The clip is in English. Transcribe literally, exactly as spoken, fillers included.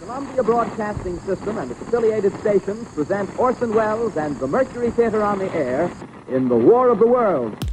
Columbia Broadcasting System and its affiliated stations present Orson Welles and the Mercury Theater on the Air in The War of the Worlds.